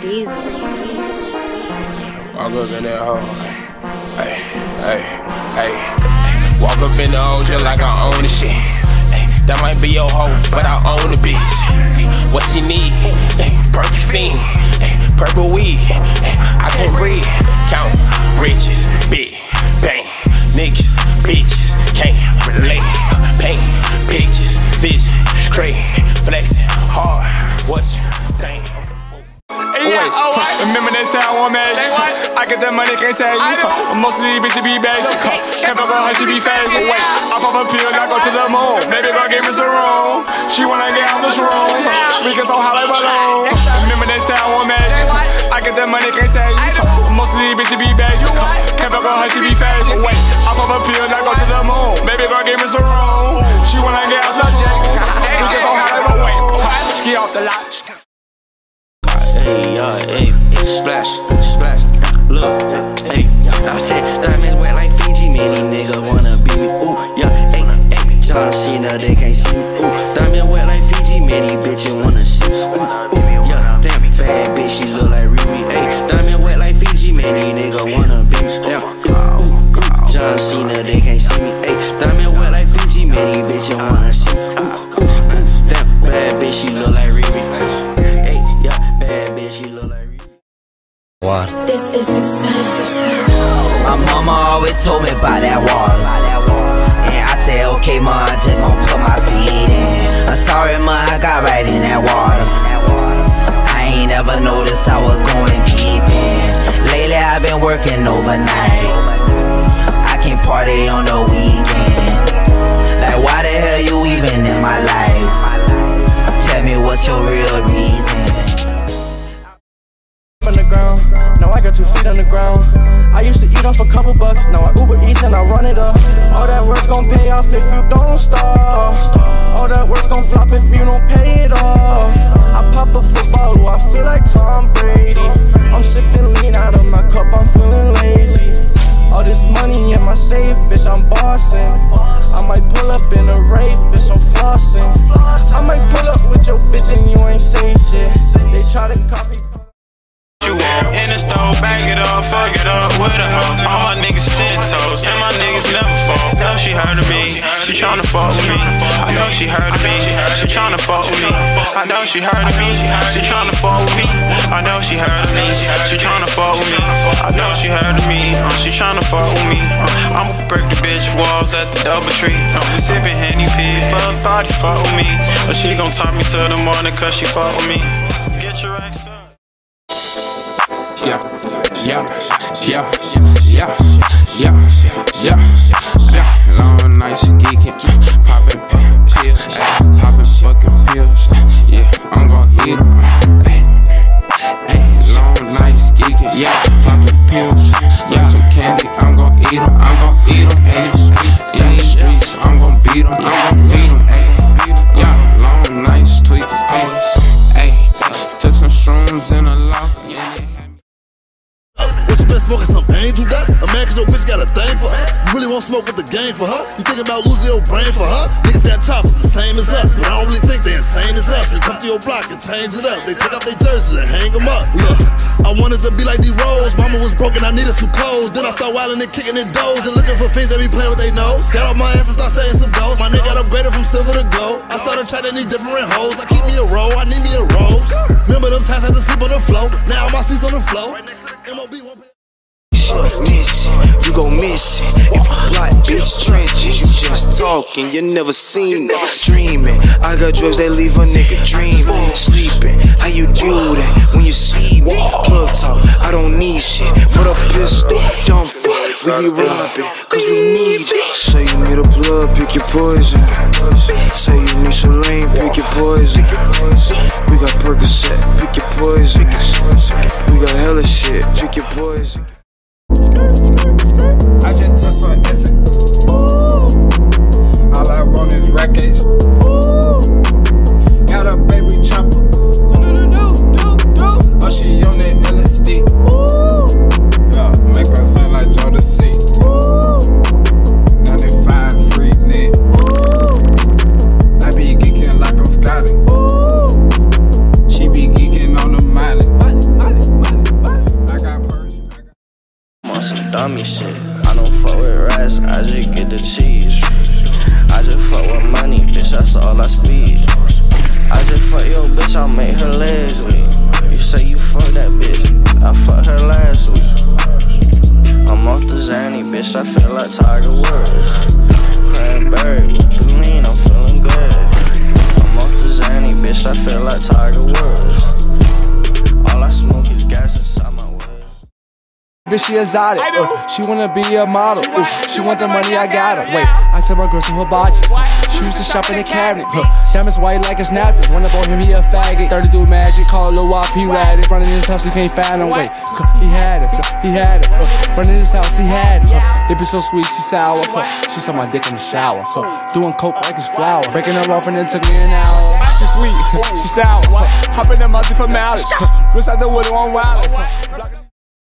Diesel. Walk up in that hole, ay, ay, ay, ay. Walk up in the hole just like I own the shit. Ay, that might be your hoe, but I own the bitch. Ay, what she need? Ay, purple fiend, ay, purple weed. Ay, I can't breathe. Count riches, big bang, niggas, bitches can't relate. Paint pictures, vision straight, flexing hard. What you think? Yeah, oh, remember that sound one man. I get that money, can't tell you. Most of these bitches be basic. Can't fuck her, she be fast. Wait, I pop a pill, I go to the moon. Baby girl gave me some room. She wanna get out the room. We can so high like balloons. Remember that sound one man. I get that money, can't tell you. Most of these bitches be basic. Can't fuck her, she be fast. Wait, I pop a pill, I go to the moon. Baby girl gave me some room. She wanna get out the room. We can so high like balloons. Ski off the lot. Ayy, ayy, splash, splash, look, ayy, I said diamonds wet like Fiji, many nigga wanna be me, ooh, yeah, ayy, ayy, John Cena, they can't see me, ooh, diamond wet like Fiji, many bitches wanna see me, ooh, ooh, yeah, damn, bad bitch, she look like Riri, ayy, diamond wet like Fiji, many nigga wanna be me, damn, ooh, ooh, ooh, John Cena, they can't see me, ayy, diamond wet like Fiji, many bitches wanna see me, ooh, ooh, ooh, damn, bad bitch, she look like Riri, ayy. What? This is the sun. My mama always told me about that wall. And I said, okay, ma, I just gon' put my feet in. I'm sorry, ma, I got right in that water. I ain't never noticed I was going deep in. Lately, I've been working overnight. I can't party on the weekend. Like, why the hell you even in my life? Tell me what's your real reason. Now I got 2 feet on the ground. I used to eat off a couple bucks. Now I Uber Eats and I run it up. All that work gon' pay off if you don't stop. All that work gon' flop if you don't pay it off. I pop a football, ooh, I feel like Tom Brady. I'm sipping lean out of my cup, I'm feeling lazy. All this money in my safe, bitch, I'm bossing. I might pull up in a rave, bitch, I'm flossing. I might pull up with your bitch and you ain't say shit. They try to copy. In the store, bag it up, fuck it up with a hoe. All my niggas 10 toes, and my niggas never fall. Know she heard of me, she tryna fuck with me. I know she heard of me, she tryna fuck with me. I know she heard of me, she tryna fuck with me. I know she heard of me, she tryna fuck with me. I know she heard of me, she tryna fuck with me. I'ma break the bitch walls at the DoubleTree. We sippin' Henny P, but thought he fuck with me. But she gon' talk me till the morning, cause she fuck with me. Get your ex up. Yeah, yeah, yeah, yeah, yeah, yeah, yeah. Long nights geeking, popping pills, popping fucking pills. Yeah, I'm gon' eat 'em. Long nights geeking, yeah, popping pills, yeah, some candy. I'm gon' eat 'em, I'm gon' eat 'em. Yeah, in the streets, I'm gon' beat 'em, I'm gon' beat 'em. Yeah, long nights tweaking. Took some shrooms in a loft, yeah. Smoking some angel dust. A man cause your bitch got a thing for us. You really won't smoke with the game for her. You thinking about losing your brain for her. Niggas got choppers the same as us, but I don't really think they insane as us. They come to your block and change it up. They take off their jerseys and hang them up. Look, I wanted to be like these Rose. Mama was broken, I needed some clothes. Then I start wildin' and kicking in doors and looking for things that be playing with their nose. Got off my ass and start saying some goals. My nigga got upgraded from silver to gold. I started trying to need different hoes. I keep me a roll, I need me a rose. Remember them times I had to sleep on the floor. Now my seat's on the floor. MLB won't play. Miss it, you gon' miss it. If you block bitch trenches, you just talking, you never seen it. Dreaming, I got drugs that leave a nigga dreaming. Sleeping, how you do that when you see me? Plug talk, I don't need shit, but a pistol, dumb fuck. We be robbing, cause we need it. Say you need a plug, pick your poison. Say you need saline, pick your poison. We got Percocet, pick your poison. We got hella shit, pick your poison. I just took some essence. All I want is rackets. Got a baby chopper. Oh, she on that LSD. Yeah, make her sound like Jodeci. 95 free net. I be geeking like I'm Scotty. She be geeking on the miley. shit. I don't fuck with rats, I just get the cheese. I just fuck with money, bitch, that's all I speed. I just fuck your bitch, I made her last week. You say you fuck that bitch, I fucked her last week. I'm off the Zanny, bitch, I feel like Tiger Woods. Cranberry, what you mean, I'm feeling good. I'm off the Zanny, bitch, I feel like Tiger Woods. All I smoke is gas inside my woods. Bitch, she exotic, she wanna be a model. She want the money, I got her, wait. I tell my girls to hibachi. She used to shop in the cabinet. Diamonds white like a snapdragon. When I bought him, he a faggot. 30 do magic, call Lil Wop, he ratted. Running in his house, you can't find him. Wait, he had it, he had it. Running in his house, he had it. They be so sweet, she sour. She saw my dick in the shower. Doing coke like it's flour. Breaking her off and it took me an hour. She sweet, she sour. Hopping in the mouth for mileage. Wrist out the wood on wild.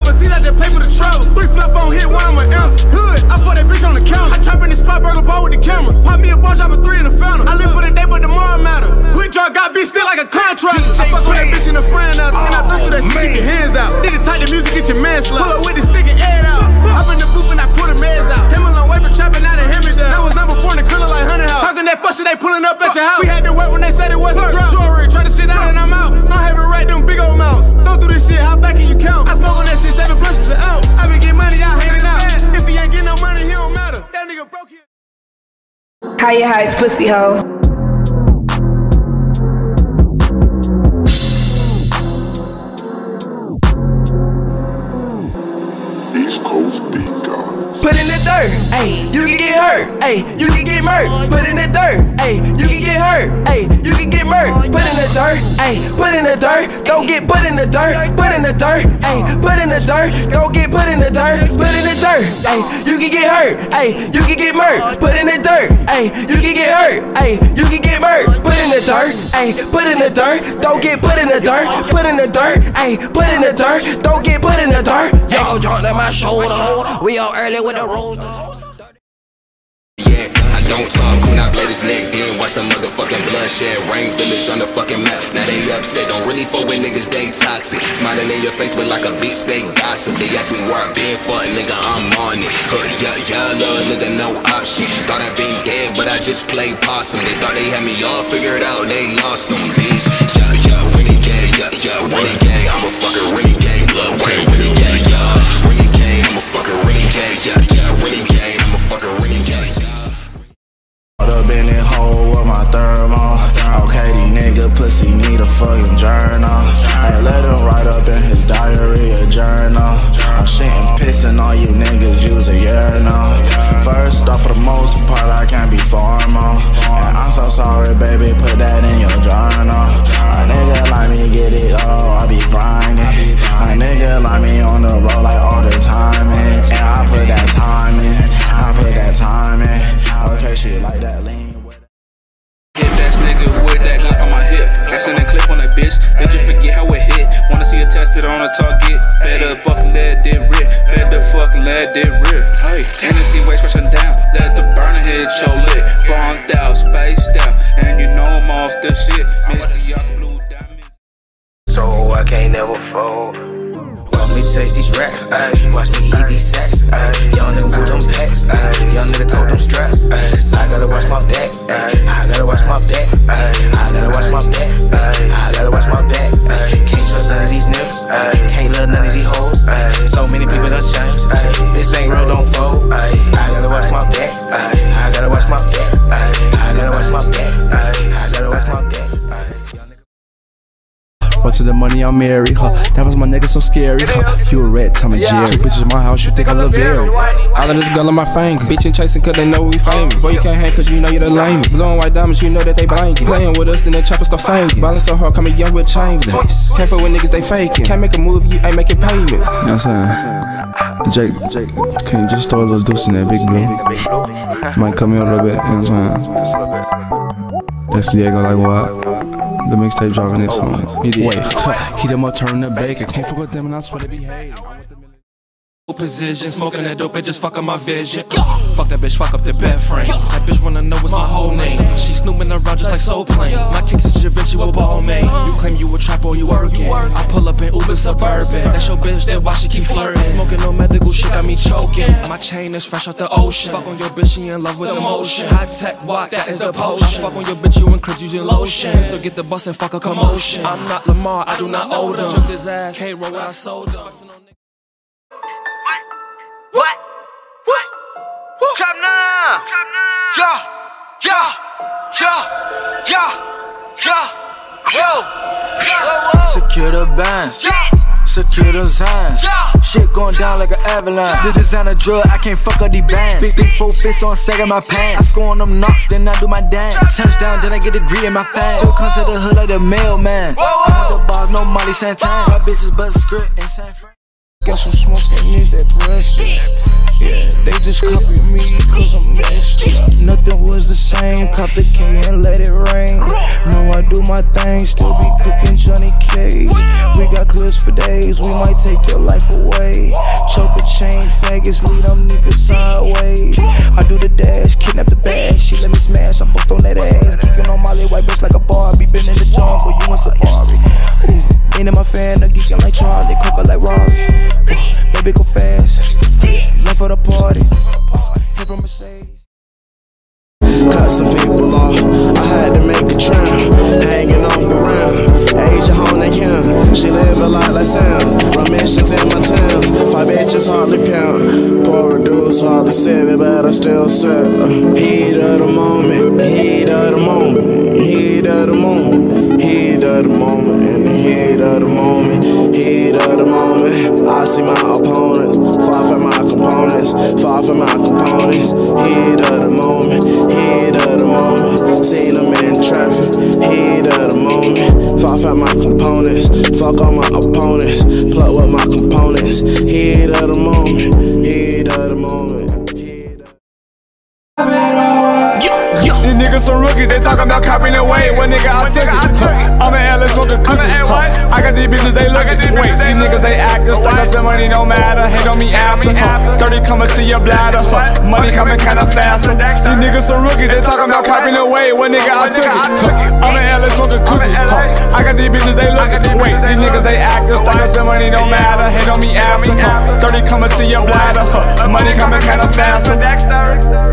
But see that they pay for the trouble. Three flip on hit, one on my ounce. Hood, I put that bitch on the counter. I trap in this spot, burger ball with the camera. Pop me a ball, drop a 3 in the fountain. I live for the day, but tomorrow matter. Quick draw, got bitch still like a contract. I fuck with that bitch in the friend out. And I threw through that shit, get your hands out. Did it tight the music, get your man slapped. Pull up with the stick and air out. Up in the booth and I put a man's out. Him alone, wait for trapping out and him and down. That was number 4 in the color like Hunter House. Talking that fuck shit, they pulling up at your house. We had to wait when they said it wasn't drought. Jewelry, try the shit out and I'm out. I haven't read them big old mouths. Don't do this shit, how back can you count? I smoke on that shit. 7 blessings are out. I been getting money, I hand it out. If he ain't getting no money, he don't matter. That nigga broke his. How you highs, pussy hoe? East Coast beat gods. Put in the dirt, ayy, you can get hurt, ayy, you can get murked. Put in the dirt, ayy, you can get hurt, ayy, you can get murked. Put in the dirt, ayy, put in the dirt, don't get put in the dirt, put in the dirt, ayy, put in the dirt, don't get put in the dirt, put in the dirt, ayy, you can get hurt, ayy, you can get murked. Put in the dirt, ayy, you can get hurt, ayy, you can get murked. Put in the dirt, ayy, put in the dirt, don't get put in the dirt, put in the dirt, ayy, put in the dirt, don't get put in the dirt. Y'all drunk on my shoulder, we all early with the rolls. Yeah, I don't talk when I play this neck, then watch the motherfucking bloodshed. Rain village on the fucking map, now they upset. Don't really fuck with niggas, they toxic. Smiling in your face, but like a bitch, they gossip. They ask me where I been for, nigga, I'm on it. Yeah, yeah, little nigga, no option. Thought I been dead, but I just played possum. They thought they had me all figured out, they lost them, bitch. Yeah, yeah, renegade, yeah, yeah, renegade. I'm a fucking renegade, blood, wait, renegade, yeah. Renegade, I'm a fucking renegade, yeah, yeah, renegade. I'm a fucking renegade, yeah. Up in that hole with my thermal. Okay, these nigga pussy need a fucking journal. Hey, let him write up in his diary a journal. I'm shitting, pissing on you niggas, use a urinal. First off, for the most part, I can't be formal. And I'm so sorry, baby, put that in your journal. A nigga like me get it all, I be grinding. A nigga like me on the road like all the time. And I put that time in, I put that time in. Okay, shit like that. Hit that nigga with that Glock on my hip. Assin' a clip on that bitch. Did you forget how it hit? Wanna see it tested on a target? Better fuck let it rip. Better fuck let it rip. Hey, Hennessy waist crashing down. Let the burner hit your lip. Bombed out, spaced out, and you know I'm off the shit. Mr. Young Blue Diamond. So I can't never fold. Watch me chase these racks. Watch me eat these sacks. Y'all nigga with them packs. Y'all nigga told them straps. I gotta watch my back. I gotta watch my back. I gotta watch my back. I gotta watch my back. Can't trust none of these niggas. Can't love none of these hoes. So many people done changed. This ain't real, don't fold. I gotta watch my back. I gotta watch my back. I gotta watch my back. I gotta watch my back. But to the money I'm married, huh? That was my nigga so scary, huh? You a rat, Tom and Jerry. Bitches in my house, you think I look Barry. All of this girl on my finger. Bitch and chasing cause they know we famous. Boy, you can't hang cause you know you the lamest. Blue and white diamonds, you know that they blind you. Playing with us and the chopper start singing. Ballin' so hard, coming young with changes. Can't fuck with niggas, they faking. Can't make a move, you ain't making payments. You know what I'm saying? Jake, can you just throw a little deuce in that big blue? Might cut me a little bit, you know what I'm saying? That's Diego, like what? The mixtape driving this song. He did. Wait, he done my turn the baker. Can't fuck with them and I swear they be hating. Position, smoking that dope, it just fuck up my vision. Fuck that bitch, fuck up the bed frame. That bitch wanna know what's my whole name. She snooping around just like Soul Plane. My kicks is Givenchy with ball made. You claim you a trap or you working. I pull up in Uber Suburban. That's your bitch, that why she keep flirting. Smoking no medical shit, got me choking. My chain is fresh out the ocean. Fuck on your bitch, she in love with emotion. High tech walk, that is the potion. Fuck on your bitch, you in cribs using lotion. Still get the bus and fuck a commotion. I'm not Lamar, I do not owe them. Took this ass, can't roll what I sold them. Secure the bands, secure the signs. Shit going down like an avalanche. This designer drug, I can't fuck up these bands. Big four fists on sagging my pants. I score on them knocks, then I do my dance. Touchdown, then I get the greed in my fans. Still come to the hood like the mailman. I'm the boss, no Molly Santana. My bitches bust a script in San Fran. Got some smoke, need that breast. Yeah, they just copied me cause I'm nasty. Nothing was the same, cop the K and let it rain. No, I do my thing, still be cooking Johnny Cage. We got clips for days, we might take your life away. Choke a chain, faggots, lead them niggas sideways. I do the dash, kidnap the bag, she let me smash, I bust on that ass. Geeking on Molly, white bitch like a Barbie, been in the jungle, you in Safari. Ain't in my fan, I'm geeking like Charlie, coca like Rory. Baby go fast, left for the party, hit from Mercedes. Cut some people off, I had to make a trend. Hanging off the rim, Asia Hone and Kim. She live a lot like Sam, remissions in my town. Five bitches hardly pound, poor dudes hardly sip, but I still sip. Heat of the moment, heat of the moment, heat of the moment, heat of the moment, in the heat of the moment, heat of the moment. I see my opponents, far from my components, far from my components. Heat of the moment, heat of the moment. Seen them in traffic, heat of the moment. Far from my components, fuck all my opponents, plug with my components. Heat of the moment, heat of the moment. These niggas some rookies, they talking about copying the way. One nigga, I took it. I'm an LS with the cookie. I got these bitches, they look at this. Wait, these niggas, they actin'. Stack up the money, no matter. Hate on me after. 30 coming to your bladder. Money coming kinda faster. These niggas some rookies, they talking about copying the way. One nigga, I took it. I'm an LS with the cookie. I got these bitches, they look at this. Wait, these niggas, they actin'. Stack up the money, no matter. Hate on me after. 30 coming to your bladder. Money coming kinda faster.